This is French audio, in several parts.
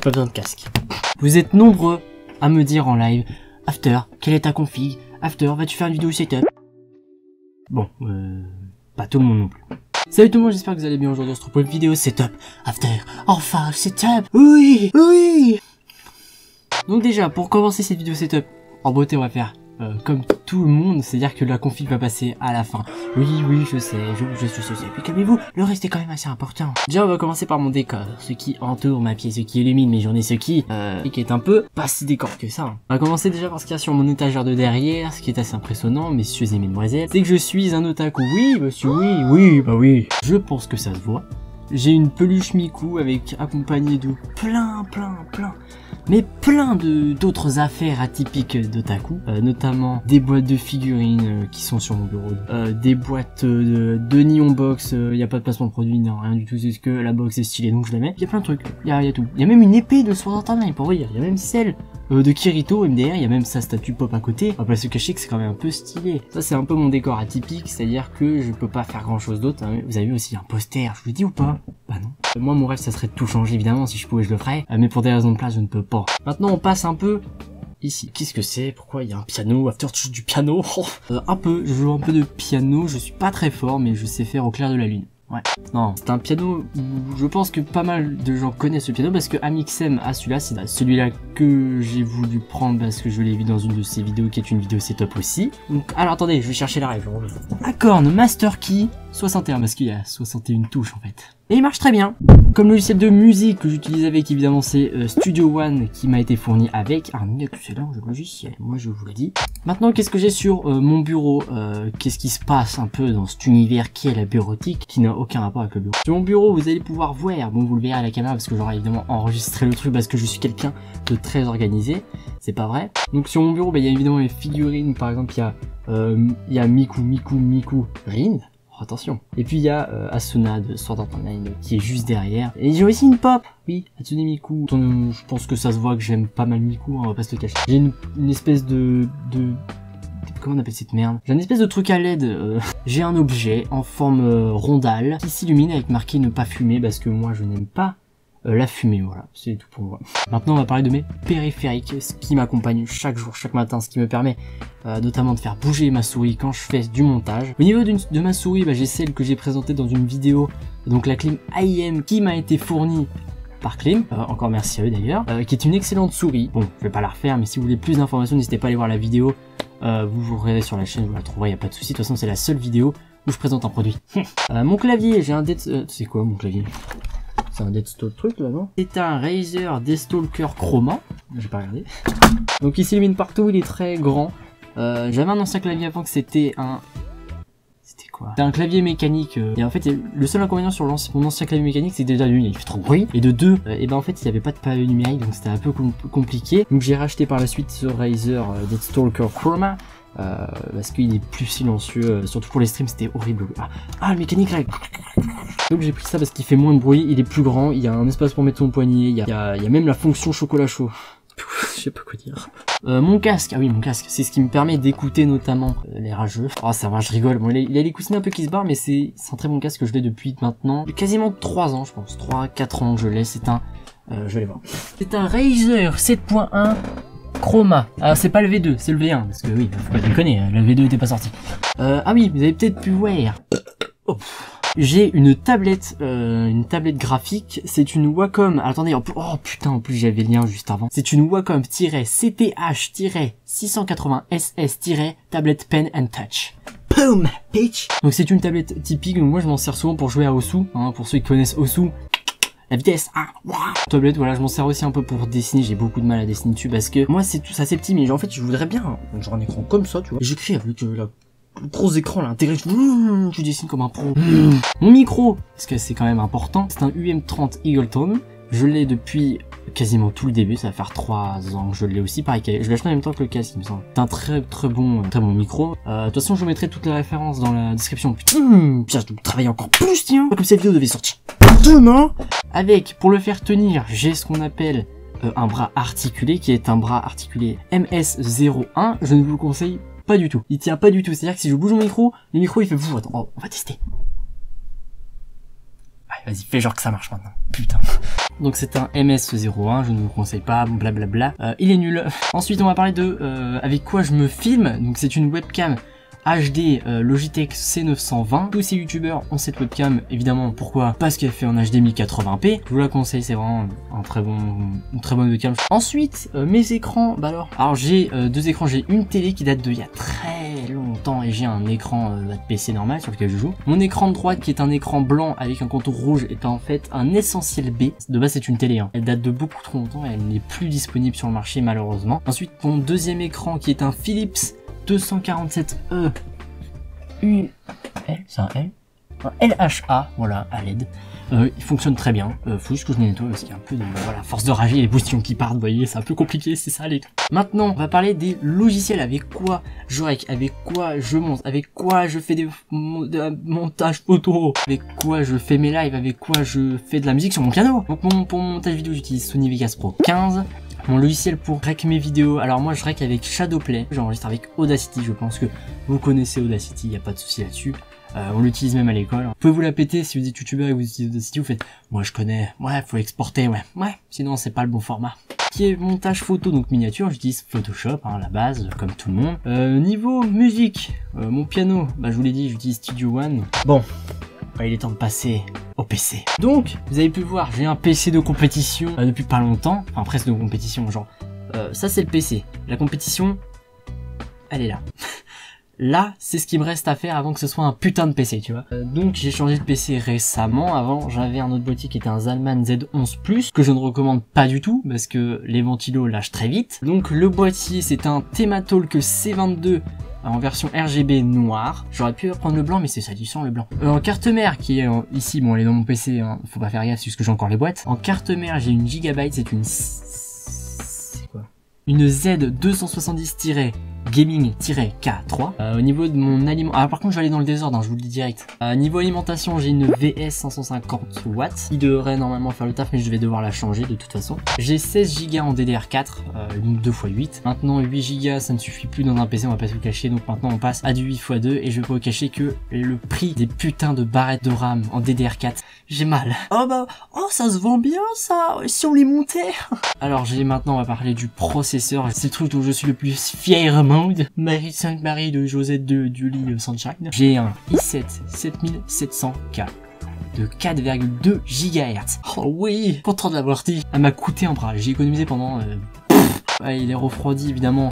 j'ai pas besoin de casque. Vous êtes nombreux à me dire en live, After, quelle est ta config? After, vas-tu faire une vidéo setup? Bon, pas tout le monde non plus. Salut tout le monde, j'espère que vous allez bien. Aujourd'hui on se retrouve pour une vidéo setup, After, enfin setup, oui, oui. Donc déjà, pour commencer cette vidéo setup, en beauté on va faire comme tout le monde, c'est-à-dire que la config va passer à la fin. Oui, je sais, puis calmez-vous, le reste est quand même assez important. Déjà, on va commencer par mon décor, ce qui entoure ma pièce, ce qui illumine mes journées, ce qui est un peu pas si décor que ça. On va commencer déjà par ce qu'il y a sur mon étagère de derrière, ce qui est assez impressionnant, messieurs et mesdemoiselles, c'est que je suis un otaku. Oui, monsieur, oui. Je pense que ça se voit. J'ai une peluche Miku avec accompagnée de plein d'autres affaires atypiques d'otaku, notamment des boîtes de figurines qui sont sur mon bureau, des boîtes de neon box, y a pas de placement de produit, non, rien du tout, c'est ce que la box est stylée donc je la mets. Y a plein de trucs, y a tout. Y a même une épée de Sword Art Online, pour vous dire, y a même celle de Kirito MDR, il y a même sa statue pop à côté. On va pas se cacher que c'est quand même un peu stylé. Ça c'est un peu mon décor atypique, c'est-à-dire que je peux pas faire grand chose d'autre. Hein. Vous avez vu aussi un poster, je vous le dis ou pas? Bah non. Moi mon rêve ça serait de tout changer évidemment, si je pouvais je le ferais, mais pour des raisons de place je ne peux pas. Maintenant on passe un peu ici. Qu'est-ce que c'est? Pourquoi il y a un piano? After touche du piano. Je joue un peu de piano, je suis pas très fort mais je sais faire au clair de la lune. Ouais, non, c'est un piano, je pense que pas mal de gens connaissent ce piano parce que Amixem a celui-là, c'est celui-là que j'ai voulu prendre parce que je l'ai vu dans une de ses vidéos qui est une vidéo setup aussi. Donc, alors attendez, je vais chercher la réponse. La corne Master Key 61 parce qu'il y a 61 touches en fait. Et il marche très bien. Comme logiciel de musique que j'utilise avec, évidemment, c'est Studio One qui m'a été fourni avec un excellent logiciel, moi je vous le dis. Maintenant, qu'est-ce que j'ai sur mon bureau? Qu'est-ce qui se passe un peu dans cet univers qui est la bureautique, qui n'a aucun rapport avec le bureau? Sur mon bureau, vous allez pouvoir voir, bon, vous le verrez à la caméra parce que j'aurai évidemment enregistré le truc parce que je suis quelqu'un de très organisé, c'est pas vrai. Donc sur mon bureau, bah, y a évidemment les figurines, par exemple, il y a Miku, Rin. Attention. Et puis il y a Asuna de Sword Art Online qui est juste derrière. Et j'ai aussi une pop. Oui, Hatsune Miku. Je pense que ça se voit que j'aime pas mal Miku, hein, on va pas se le cacher. J'ai une espèce de... Comment on appelle cette merde? J'ai un espèce de truc à LED. J'ai un objet en forme rondale qui s'illumine avec marqué ne pas fumer parce que moi je n'aime pas la fumée, voilà, c'est tout pour moi. Maintenant on va parler de mes périphériques, ce qui m'accompagne chaque jour, chaque matin, ce qui me permet notamment de faire bouger ma souris quand je fais du montage. Au niveau de ma souris, bah, j'ai celle que j'ai présentée dans une vidéo, donc la Klim AIM qui m'a été fournie par Klim, encore merci à eux d'ailleurs, qui est une excellente souris. Bon, je vais pas la refaire, mais si vous voulez plus d'informations, n'hésitez pas à aller voir la vidéo, vous verrez sur la chaîne, vous la trouverez, y a pas de souci. De toute façon c'est la seule vidéo où je présente un produit. Mon clavier, j'ai un c'est quoi mon clavier? C'est un DeathStalker truc là, non? C'est un Razer DeathStalker Chroma. J'ai pas regardé. Donc il s'illumine partout, il est très grand. J'avais un ancien clavier avant que c'était un... C'était quoi? C'était un clavier mécanique. Et en fait, le seul inconvénient sur mon ancien clavier mécanique, c'est déjà l'une, il fait trop de bruit. Et de deux, et ben en fait, il n'y avait pas de pavé numérique, donc c'était un peu compliqué. Donc j'ai racheté par la suite ce Razer DeathStalker Chroma. Parce qu'il est plus silencieux, surtout pour les streams, c'était horrible. Ah, le mécanique là. Donc j'ai pris ça parce qu'il fait moins de bruit, il est plus grand, il y a un espace pour mettre son poignet, il y a même la fonction chocolat chaud. Je sais pas quoi dire. Mon casque, ah oui, mon casque, c'est ce qui me permet d'écouter notamment les rageux. Oh, ça va, je rigole. Bon, il a les coussinets un peu qui se barrent, mais c'est un très bon casque que je l'ai depuis maintenant quasiment 3 ans, je pense. 3-4 ans que je l'ai, c'est un. Je vais les voir. C'est un Razer 7.1 Chroma. Ah, c'est pas le V2, c'est le V1, parce que oui, faut pas déconner, le V2 était pas sorti. Ah oui, vous avez peut-être pu voir. Oh. J'ai une tablette graphique, c'est une Wacom, attendez, oh putain, en plus j'avais le lien juste avant. C'est une Wacom CTH-680SS- tablette Pen and Touch. Boom, bitch. Donc c'est une tablette typique, donc moi je m'en sers souvent pour jouer à Osu, hein, pour ceux qui connaissent Osu. La vitesse, ah, wow. Tablette, voilà, je m'en sers aussi un peu pour dessiner, j'ai beaucoup de mal à dessiner dessus parce que moi c'est tout ça, c'est petit, mais en fait je voudrais bien, genre un écran comme ça, tu vois, j'écris avec le gros écran là, intégré, je dessine comme un pro. Mon micro, parce que c'est quand même important, c'est un UM30 Eagletone, je l'ai depuis quasiment tout le début, ça va faire 3 ans que je l'ai aussi, pareil, je l'ai acheté en même temps que le casque, il me semble. C'est un très bon micro. De toute façon je vous mettrai toutes les références dans la description. Putain, je dois travailler encore plus, tiens, comme cette vidéo devait sortir demain. Avec, pour le faire tenir, j'ai ce qu'on appelle un bras articulé, qui est un bras articulé MS01. Je ne vous le conseille pas du tout. Il tient pas du tout. C'est-à-dire que si je bouge mon micro, le micro il fait... Attends, oh, on va tester. Allez, vas-y, fais genre que ça marche maintenant. Putain. donc c'est un MS01, je ne vous conseille pas, blablabla, il est nul. Ensuite on va parler de avec quoi je me filme, donc c'est une webcam HD Logitech C920. Tous ces youtubeurs ont cette webcam, évidemment. Pourquoi? Parce qu'elle fait en HD 1080p. Je vous la conseille, c'est vraiment un très bon, une très bonne webcam. Ensuite, mes écrans, bah alors j'ai deux écrans, j'ai une télé qui date d'il y a très longtemps et j'ai un écran de PC normal sur lequel je joue. Mon écran de droite qui est un écran blanc avec un contour rouge est en fait un Essentiel B. De base c'est une télé, hein. Elle date de beaucoup trop longtemps et elle n'est plus disponible sur le marché malheureusement. Ensuite mon deuxième écran qui est un Philips 247E L, c'est un L, LHA, voilà, à LED. Il fonctionne très bien. Faut juste que je les nettoie parce qu'il y a un peu de voilà, force de rager les boutons qui partent, vous voyez, c'est un peu compliqué, c'est ça les gars. Maintenant, on va parler des logiciels, avec quoi je rec, avec quoi je monte, avec quoi je fais des montages photo, avec quoi je fais mes lives, avec quoi je fais de la musique sur mon piano. Donc pour mon montage vidéo, j'utilise Sony Vegas Pro 15. Mon logiciel pour rec mes vidéos, alors moi je rec avec Shadowplay, j'enregistre avec Audacity, je pense que vous connaissez Audacity, il n'y a pas de souci là-dessus. On l'utilise même à l'école. Vous pouvez vous la péter si vous êtes youtubeur et vous utilisez Audacity, vous faites moi je connais, ouais faut exporter, ouais, sinon c'est pas le bon format. Qui est montage photo, donc miniature, j'utilise Photoshop, hein, à la base, comme tout le monde. Niveau musique, mon piano, bah je vous l'ai dit, j'utilise Studio One. Bon, bah, il est temps de passer au PC. Donc, vous avez pu le voir, j'ai un PC de compétition depuis pas longtemps, enfin presque de compétition, genre, ça c'est le PC. La compétition, elle est là. Là, c'est ce qui me reste à faire avant que ce soit un putain de PC, tu vois. Donc, j'ai changé de PC récemment. Avant, j'avais un autre boîtier qui était un Zalman Z11+, que je ne recommande pas du tout, parce que les ventilos lâchent très vite. Donc, le boîtier, c'est un Thermaltake C22 en version RGB noire. J'aurais pu prendre le blanc, mais c'est salissant le blanc. En carte mère, qui est ici, bon, elle est dans mon PC, hein, faut pas faire gaffe, c'est juste que j'ai encore les boîtes. En carte mère, j'ai une Gigabyte, c'est une... C'est quoi ? Une Z270- Gaming-K3. Au niveau de mon aliment, ah, par contre je vais aller dans le désordre, hein, je vous le dis direct. Niveau alimentation, j'ai une VS 550 watts qui devrait normalement faire le taf, mais je vais devoir la changer de toute façon. J'ai 16 Go en DDR4, donc 2 x 8. Maintenant 8 Go ça ne suffit plus dans un PC, on va pas se le cacher, donc maintenant on passe à du 8 x 2. Et je vais pas vous cacher que le prix des putains de barrettes de RAM en DDR4, j'ai mal. Oh bah, oh ça se vend bien ça, si on les montait. Alors j'ai maintenant, on va parler du processeur, c'est le truc dont je suis le plus fier. Marie 5 Marie de Josette de Julie Sunshine. J'ai un i7 7700K de 4,2 GHz. Oh oui, content de l'avoir dit. Elle m'a coûté un bras, j'ai économisé pendant... Ouais, il est refroidi évidemment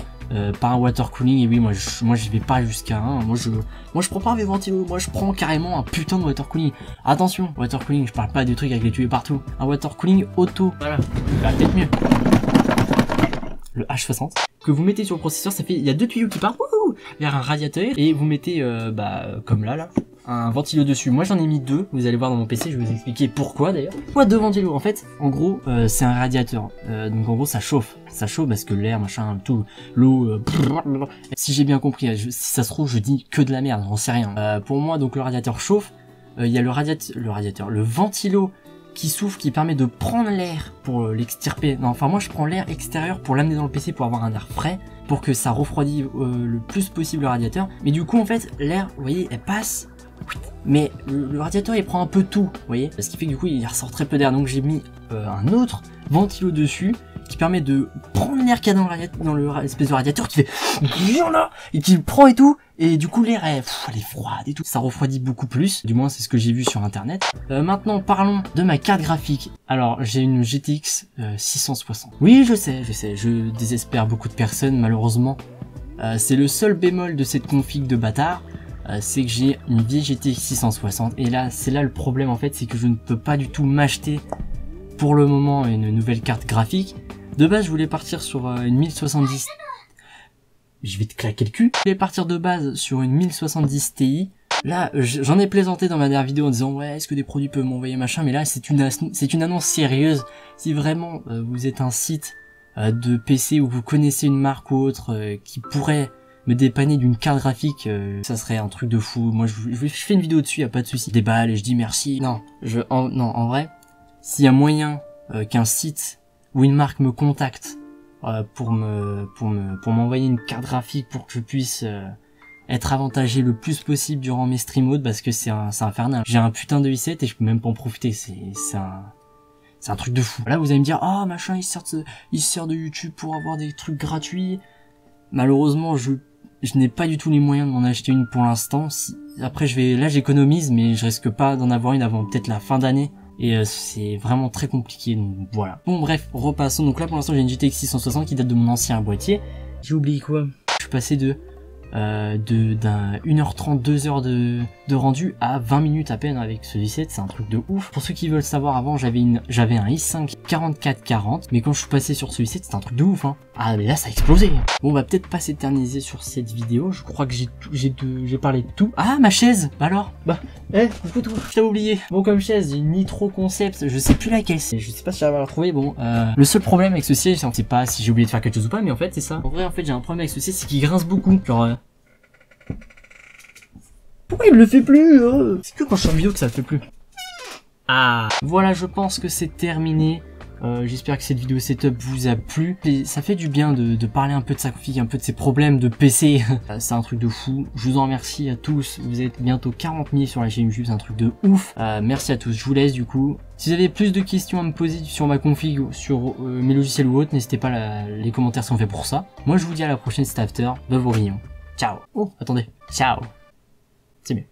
par un water cooling. Et oui, moi je vais pas jusqu'à un... Moi je prends pas mes ventilos, moi je prends carrément un putain de water cooling. Attention, water cooling, je parle pas des trucs avec les tuyaux partout. Un water cooling auto. Voilà, bah, peut-être mieux. Le H60 que vous mettez sur le processeur, ça fait, il y a deux tuyaux qui partent vers un radiateur et vous mettez bah comme là un ventilo dessus. Moi j'en ai mis deux, vous allez voir dans mon PC, je vais vous expliquer pourquoi d'ailleurs. Pourquoi deux ventilos? En fait, en gros, c'est un radiateur. Donc en gros ça chauffe parce que l'air, machin, tout, l'eau. Si j'ai bien compris, si ça se trouve je dis que de la merde, j'en sais rien. Pour moi donc le radiateur chauffe, il y a le ventilo qui souffle, qui permet de prendre l'air pour l'extirper. Non, enfin moi je prends l'air extérieur pour l'amener dans le PC pour avoir un air frais, pour que ça refroidisse le plus possible le radiateur. Mais du coup en fait l'air, vous voyez, elle passe, mais le radiateur il prend un peu tout, vous voyez, ce qui fait que du coup il ressort très peu d'air. Donc j'ai mis un autre ventilo dessus qui permet de prendre l'air qu'il y a dans l'espèce de radiateur qui fait et qui le prend et tout, et du coup l'air elle est froide et tout, ça refroidit beaucoup plus, du moins c'est ce que j'ai vu sur internet. Maintenant parlons de ma carte graphique. Alors j'ai une GTX 660, oui je sais, je désespère beaucoup de personnes malheureusement, c'est le seul bémol de cette config de bâtard, c'est que j'ai une vieille GTX 660 et là c'est là le problème en fait, c'est que je ne peux pas du tout m'acheter pour le moment une nouvelle carte graphique. De base, je voulais partir sur une 1070... Je vais te claquer le cul. Je voulais partir de base sur une 1070 Ti. Là, j'en ai plaisanté dans ma dernière vidéo en disant « Ouais, est-ce que des produits peuvent m'envoyer machin ?» Mais là, c'est une annonce sérieuse. Si vraiment vous êtes un site de PC ou vous connaissez une marque ou autre qui pourrait me dépanner d'une carte graphique, ça serait un truc de fou. Moi, je fais une vidéo dessus, y a pas de souci. Déballe et je dis merci. Non, en vrai, s'il y a moyen qu'un site... ou une marque me contacte pour m'envoyer une carte graphique pour que je puisse être avantagé le plus possible durant mes stream modes, parce que c'est infernal. J'ai un putain de i7 et je peux même pas en profiter, c'est un C'est un truc de fou. Là vous allez me dire, ah machin, il se sert de YouTube pour avoir des trucs gratuits. Malheureusement je n'ai pas du tout les moyens de m'en acheter une pour l'instant. Après je vais, là j'économise, mais je risque pas d'en avoir une avant peut-être la fin d'année. Et c'est vraiment très compliqué, donc voilà. Bon bref, repassons. Donc là pour l'instant j'ai une GTX 660 qui date de mon ancien boîtier. J'ai oublié quoi? Je suis passé de 1h30, 2h de rendu à 20 minutes à peine avec ce i7, c'est un truc de ouf. Pour ceux qui veulent savoir, avant j'avais un i5 4440, mais quand je suis passé sur ce i7, c'est un truc de ouf hein. Ah mais là ça a explosé. Bon on va peut-être pas s'éterniser sur cette vidéo, je crois que j'ai parlé de tout. Ah ma chaise, bah alors, bah, je t'ai oublié. Bon comme chaise, une Nitro Concept, je sais plus laquelle c'est, je sais pas si j'arrive à la retrouver. Bon, le seul problème avec ce siège, c'est pas si j'ai oublié de faire quelque chose ou pas, mais en fait c'est ça. En vrai en fait j'ai un problème avec ce siège, c'est qu'il grince beaucoup, genre pourquoi il me le fait plus hein? C'est que quand je suis en vidéo que ça le fait plus. Ah voilà, je pense que c'est terminé. J'espère que cette vidéo setup vous a plu. Et ça fait du bien de parler un peu de sa config, un peu de ses problèmes de PC. C'est un truc de fou. Je vous en remercie à tous. Vous êtes bientôt 40 000 sur la chaîne YouTube. C'est un truc de ouf. Merci à tous. Je vous laisse du coup. Si vous avez plus de questions à me poser sur ma config, sur mes logiciels ou autres, n'hésitez pas, les commentaires sont faits pour ça. Moi je vous dis à la prochaine, c'était After. Bye, vos rillons. Ciao. Oh, attendez. Ciao. C'est mieux.